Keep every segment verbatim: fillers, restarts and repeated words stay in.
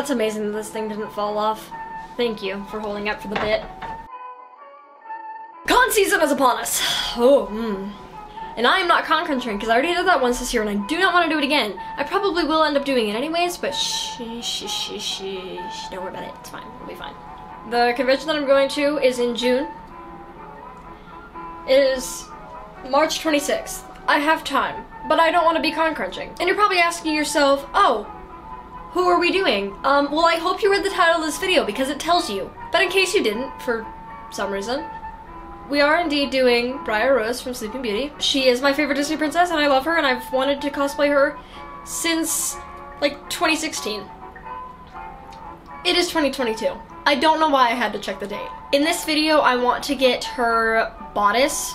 That's amazing that this thing didn't fall off. Thank you for holding up for the bit. Con season is upon us. Oh, mm. And I am not con country because I already did that once this year, and I do not want to do it again. I probably will end up doing it anyways, but shh, shh, shh, shh. Don't worry about it. It's fine. It'll be fine. The convention that I'm going to is in June. It is March twenty-sixth. I have time, but I don't want to be con crunching. And you're probably asking yourself, oh, who are we doing? Um, well, I hope you read the title of this video because it tells you. But in case you didn't, for some reason, we are indeed doing Briar Rose from Sleeping Beauty. She is my favorite Disney princess and I love her, and I've wanted to cosplay her since, like, twenty sixteen. It is twenty twenty-two. I don't know why I had to check the date. In this video, I want to get her bodice,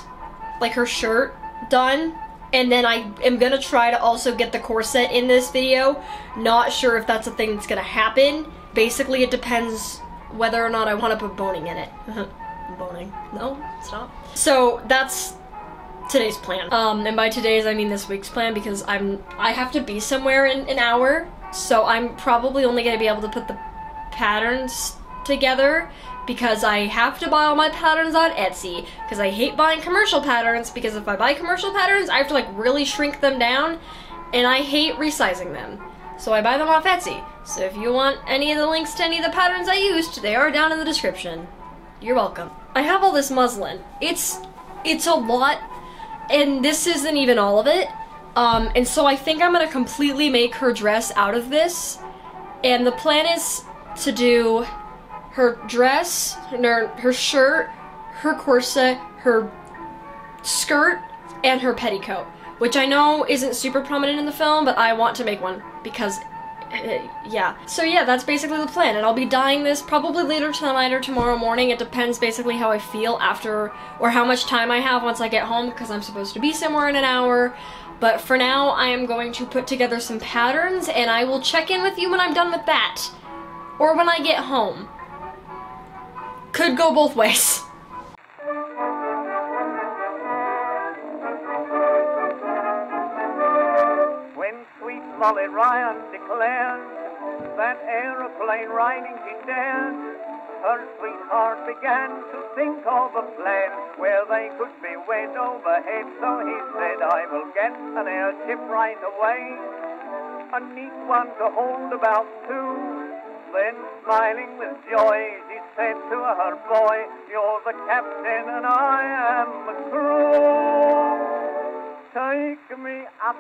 like her shirt, done. And then I am gonna try to also get the corset in this video. Not sure if that's a thing that's gonna happen. Basically, it depends whether or not I want to put boning in it. Boning. No, stop. So that's today's plan. Um, and by today's, I mean this week's plan, because I'm I have to be somewhere in an hour. So I'm probably only gonna be able to put the patterns together because I have to buy all my patterns on Etsy, because I hate buying commercial patterns, because if I buy commercial patterns I have to like really shrink them down and I hate resizing them, so I buy them off Etsy. So if you want any of the links to any of the patterns I used, they are down in the description. You're welcome. I have all this muslin. It's it's a lot, and this isn't even all of it, um, and so I think I'm gonna completely make her dress out of this, and the plan is to do her dress, her, her shirt, her corset, her skirt, and her petticoat, which I know isn't super prominent in the film, but I want to make one because, yeah. So yeah, that's basically the plan, and I'll be dyeing this probably later tonight or tomorrow morning. It depends basically how I feel after, or how much time I have once I get home, because I'm supposed to be somewhere in an hour. But for now, I am going to put together some patterns, and I will check in with you when I'm done with that, or when I get home. Could go both ways. When sweet Molly Ryan declared that aeroplane riding she dared, her sweetheart began to think of a plan where they could be wed overhead. So he said, I will get an airship right away, a neat one to hold about two. Then, smiling with joy, she said to her boy, you're the captain and I am the crew. Take me up,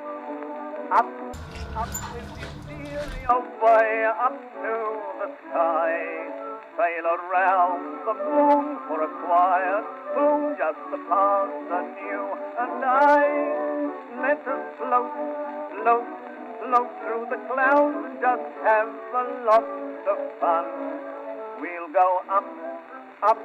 up, up with your serious way, up to the sky. Sail around the moon for a quiet moon, just to pass the new and I. Let us float, float, float through the clouds and just have a lot of fun. We'll go up, up,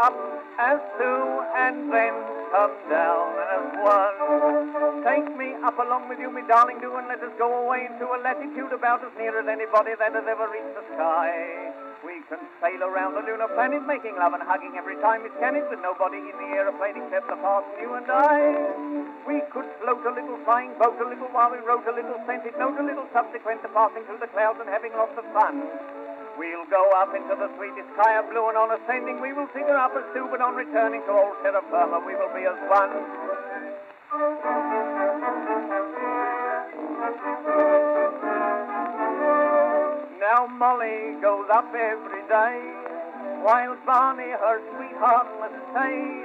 up as two and then come down as one. Take me up along with you, me darling, do, and let us go away into a latitude about as near as anybody that has ever reached the sky. We can sail around the lunar planet, making love and hugging every time it's can, with nobody in the aeroplane except the parson, you and I. We could float a little, flying boat a little, while we wrote a little, sent it, note a little, subsequent to passing through the clouds and having lots of fun. We'll go up into the sweetest sky of blue, and on ascending we will figure up as two, but on returning to old Terra Firma we will be as one. Now Molly goes up every day, while Barney, her sweetheart, must stay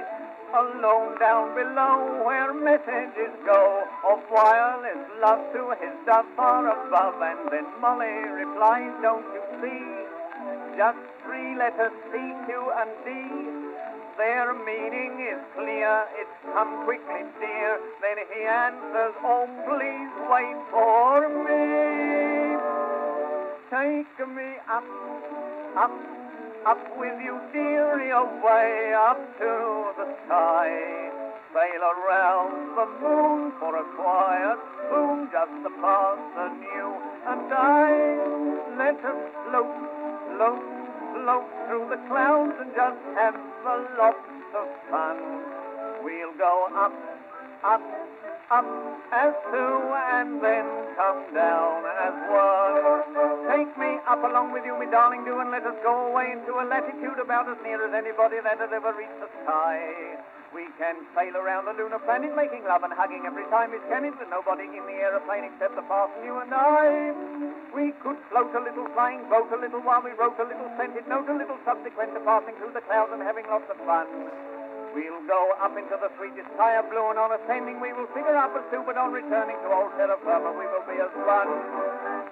alone down below, where messages go of wireless love to his dove far above. And then Molly replies, don't you see, just three letters C, Q and D. Their meaning is clear, it's come quickly dear. Then he answers, oh please wait for me. Take me up, up, up with you, dearie, away up to the sky. Sail around the moon for a quiet moon, just to pass the new and I. Let us float, float, float through the clouds and just have a lot of fun. We'll go up, up, up as two, and then come down as one. Take me up along with you, me darling, do, and let us go away into a latitude about as near as anybody that has ever reached the sky. We can sail around the lunar planet, making love and hugging every time it's can, with nobody in the aeroplane except the parson, you and I. We could float a little, flying boat a little, while we wrote a little scented note, a little subsequent to passing through the clouds and having lots of fun. We'll go up into the sweetest higher blue, and on ascending we will figure up as two, but on returning to old Terra Firma we will be as one.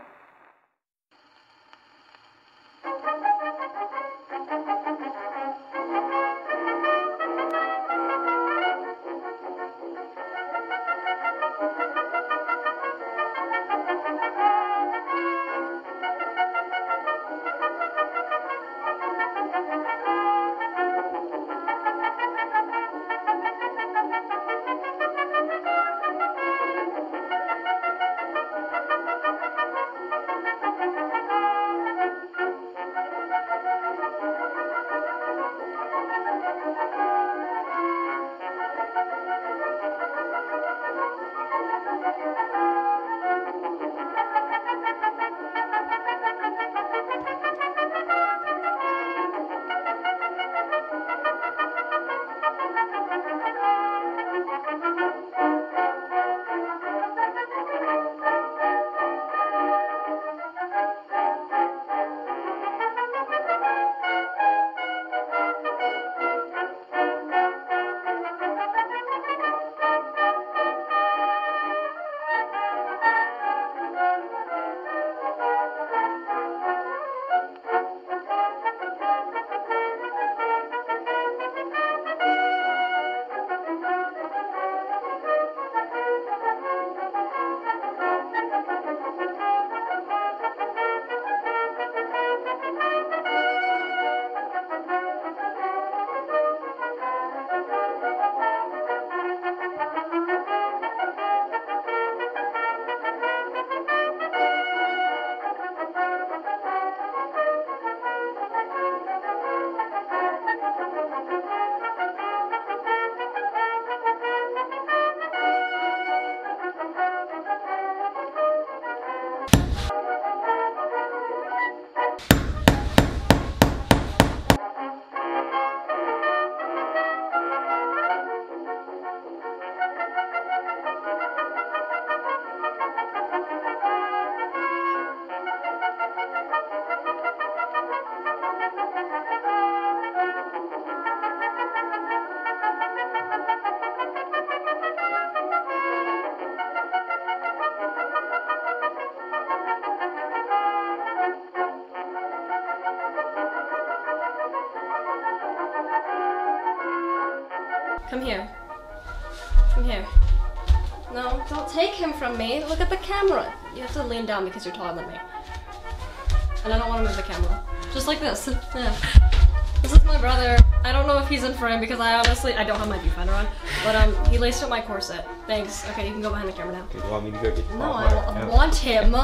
Come here. Come here. No, don't take him from me. Look at the camera. You have to lean down because you're taller than me. And I don't want to move the camera. Just like this. Yeah. This is my brother. I don't know if he's in frame because I honestly, I don't have my viewfinder on. But um, he laced up my corset. Thanks. Okay, you can go behind the camera now. Do you want me to go get your No, I, I want him.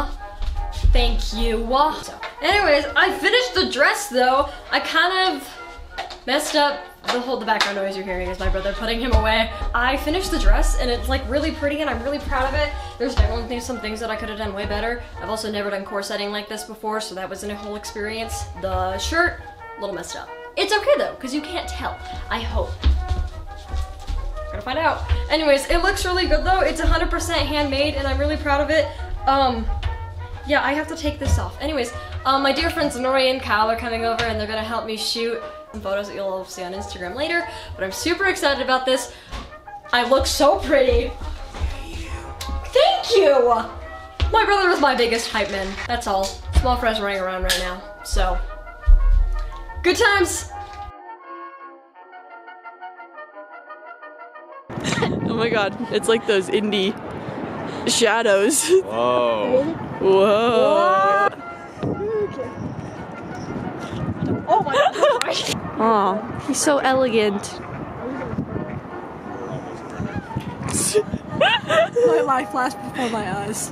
Thank you. So, anyways, I finished the dress though. I kind of messed up. The whole the background noise you're hearing is my brother putting him away. I finished the dress and it's like really pretty and I'm really proud of it. There's definitely some things that I could have done way better. I've also never done corseting like this before, so that was a whole experience. The shirt, a little messed up. It's okay though, because you can't tell. I hope. We're gonna find out. Anyways, it looks really good though. It's one hundred percent handmade and I'm really proud of it. Um, yeah, I have to take this off. Anyways, um, my dear friends Nori and Kyle are coming over and they're gonna help me shoot photos that you'll see on Instagram later, but I'm super excited about this. I look so pretty. Thank you! My brother was my biggest hype man. That's all. Small friends running around right now, so. Good times! Oh my god, it's like those indie shadows. Whoa. Whoa. Whoa. Oh my god. Aw, he's so elegant. My life flashed before my eyes.